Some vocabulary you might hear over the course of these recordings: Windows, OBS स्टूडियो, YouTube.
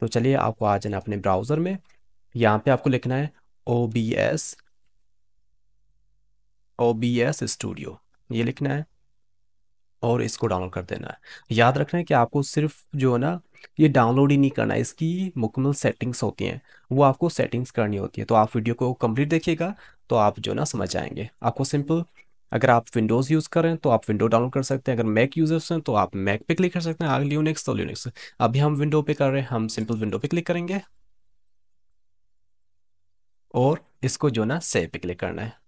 तो चलिए आपको आ जाना अपने ब्राउज़र में। यहाँ पे आपको लिखना है OBS स्टूडियो, ये लिखना है और इसको डाउनलोड कर देना है। याद रखना है कि आपको सिर्फ जो है ना ये डाउनलोड ही नहीं करना है, इसकी मुकम्मल सेटिंग्स होती हैं, वो आपको सेटिंग्स करनी होती है। तो आप वीडियो को कंप्लीट देखिएगा तो आप जो ना समझ जाएंगे। आपको सिंपल, अगर आप विंडोज़ यूज़ कर रहे हैं तो आप विंडो डाउनलोड कर सकते हैं, अगर मैक यूज़र्स हैं तो आप मैक पे क्लिक कर सकते हैं, अगर लिनक्स तो लिनक्स। अभी हम विंडो पे कर रहे हैं, हम सिंपल विंडो पे क्लिक करेंगे और इसको जो ना सेव पे क्लिक करना है।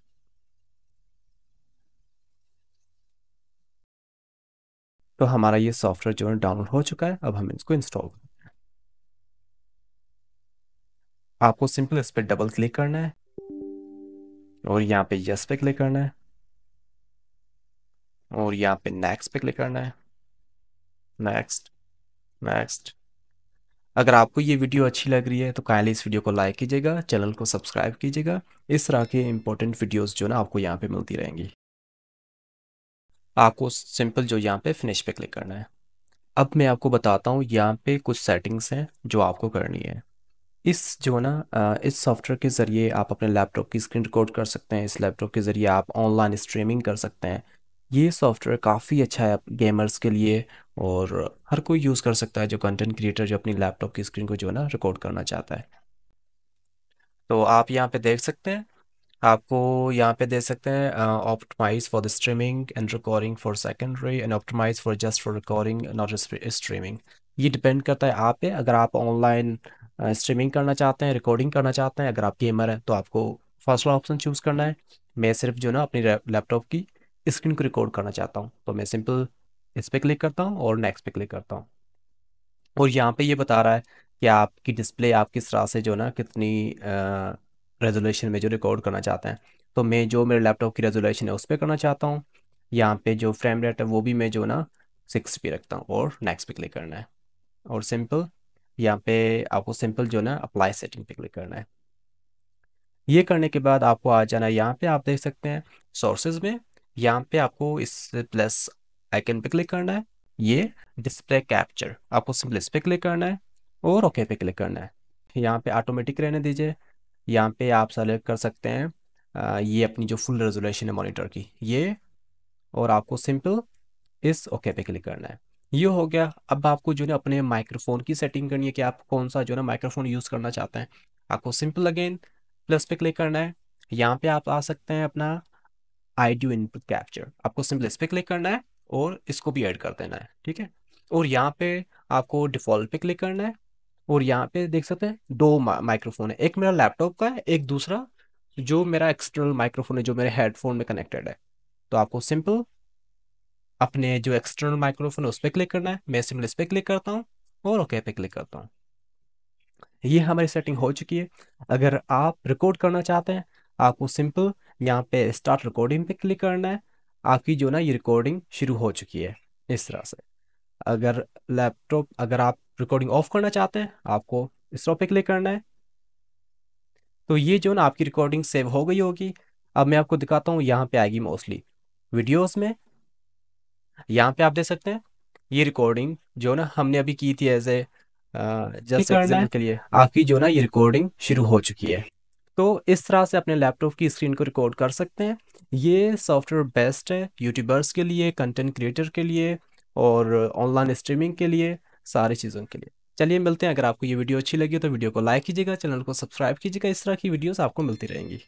तो हमारा ये सॉफ्टवेयर जो है डाउनलोड हो चुका है। अब हम इसको इंस्टॉल करते हैं। आपको सिंपल इस पर डबल क्लिक करना है और यहाँ पे यस पे क्लिक करना है और यहाँ पे नेक्स्ट पे क्लिक करना है। Next, next. अगर आपको ये वीडियो अच्छी लग रही है तो काइंडली इस वीडियो को लाइक कीजिएगा, चैनल को सब्सक्राइब कीजिएगा। इस तरह के इंपॉर्टेंट वीडियोस जो ना आपको यहाँ पे मिलती रहेंगी। आपको सिंपल जो यहाँ पे फिनिश पे क्लिक करना है। अब मैं आपको बताता हूँ यहाँ पे कुछ सेटिंग्स हैं जो आपको करनी है। इस जो ना इस सॉफ्टवेयर के ज़रिए आप अपने लैपटॉप की स्क्रीन रिकॉर्ड कर सकते हैं, इस लैपटॉप के ज़रिए आप ऑनलाइन स्ट्रीमिंग कर सकते हैं। ये सॉफ्टवेयर काफ़ी अच्छा है गेमर्स के लिए और हर कोई यूज़ कर सकता है जो कंटेंट क्रिएटर जो अपनी लैपटॉप की स्क्रीन को जो ना रिकॉर्ड करना चाहता है। तो आप यहाँ पे देख सकते हैं, आपको यहाँ पे दे सकते हैं optimise for the streaming and recording for secondary and optimise for just for recording not streaming. ये डिपेंड करता है आप पे, अगर आप ऑनलाइन स्ट्रीमिंग करना चाहते हैं, रिकॉर्डिंग करना चाहते हैं, अगर आप गेमर हैं तो आपको फर्स्ट वाला ऑप्शन चूज़ करना है। मैं सिर्फ जो ना अपनी लैपटॉप की स्क्रीन को रिकॉर्ड करना चाहता हूँ तो मैं सिंपल इस पर क्लिक करता हूँ और नेक्स्ट पे क्लिक करता हूँ। और यहाँ पे ये बता रहा है कि आपकी डिस्प्ले आप किस तरह से जो ना कितनी रेजोल्यूशन में जो रिकॉर्ड करना चाहते हैं। तो मैं जो मेरे लैपटॉप की रेजोल्यूशन है उस पर करना चाहता हूँ। यहाँ पे जो फ्रेम रेट है वो भी मैं जो ना 60p रखता हूँ और नेक्स्ट पे क्लिक करना है। और सिंपल यहाँ पे आपको सिंपल जो ना अप्लाई सेटिंग पे क्लिक करना है। ये करने के बाद आपको आ जाना है यहाँ पे, आप देख सकते हैं सोर्सेज में। यहाँ पे आपको इस प्लस आइकन पे क्लिक करना है, ये डिस्प्ले कैप्चर, आपको सिंपल इस पे क्लिक करना है और ओके पे क्लिक करना है। यहाँ पे ऑटोमेटिक रहने दीजिए। यहाँ पे आप सेलेक्ट कर सकते हैं ये अपनी जो फुल रेजोल्यूशन है मॉनिटर की, ये, और आपको सिंपल इस ओके पे क्लिक करना है। ये हो गया। अब आपको जो है अपने माइक्रोफोन की सेटिंग करनी है कि आप कौन सा जो है माइक्रोफोन यूज़ करना चाहते हैं। आपको सिंपल अगेन प्लस पे क्लिक करना है। यहाँ पे आप आ सकते हैं अपना ऑडियो इनपुट कैप्चर, आपको सिंपल इस पर क्लिक करना है और इसको भी ऐड कर देना है, ठीक है। और यहाँ पे आपको डिफ़ॉल्ट पे क्लिक करना है और यहाँ पे देख सकते हैं दो माइक्रोफोन है, एक मेरा लैपटॉप का है, एक दूसरा जो मेरा एक्सटर्नल माइक्रोफोन है जो मेरे हेडफोन में कनेक्टेड है। तो आपको सिंपल अपने जो एक्सटर्नल माइक्रोफोन है उस पर क्लिक करना है। मैं सिंपल इस पर क्लिक करता हूँ और ओके पे क्लिक करता हूँ। ये हमारी सेटिंग हो चुकी है। अगर आप रिकॉर्ड करना चाहते हैं आपको सिंपल यहाँ पे स्टार्ट रिकॉर्डिंग पे क्लिक करना है। आपकी जो ना ये रिकॉर्डिंग शुरू हो चुकी है इस तरह से। अगर लैपटॉप, अगर आप रिकॉर्डिंग ऑफ करना चाहते हैं आपको स्टॉप पे क्लिक करना है। तो ये जो ना आपकी रिकॉर्डिंग सेव हो गई होगी। अब मैं आपको दिखाता हूँ, यहाँ पे आएगी मोस्टली वीडियोस में। यहाँ पे आप देख सकते हैं ये रिकॉर्डिंग जो ना हमने अभी की थी एज ए जस्ट एग्जाम्पल के लिए। आपकी जो ना ये रिकॉर्डिंग शुरू हो चुकी है। तो इस तरह से अपने लैपटॉप की स्क्रीन को रिकॉर्ड कर सकते हैं। ये सॉफ्टवेयर बेस्ट है यूट्यूबर्स के लिए, कंटेंट क्रिएटर के लिए और ऑनलाइन स्ट्रीमिंग के लिए, सारी चीज़ों के लिए। चलिए मिलते हैं। अगर आपको ये वीडियो अच्छी लगी तो वीडियो को लाइक कीजिएगा, चैनल को सब्सक्राइब कीजिएगा। इस तरह की वीडियोस आपको मिलती रहेंगी।